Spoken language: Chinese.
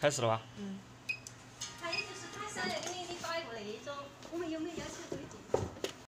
开始了吧？嗯。他意思是他想要跟你发过来一种，我们有没有要求对？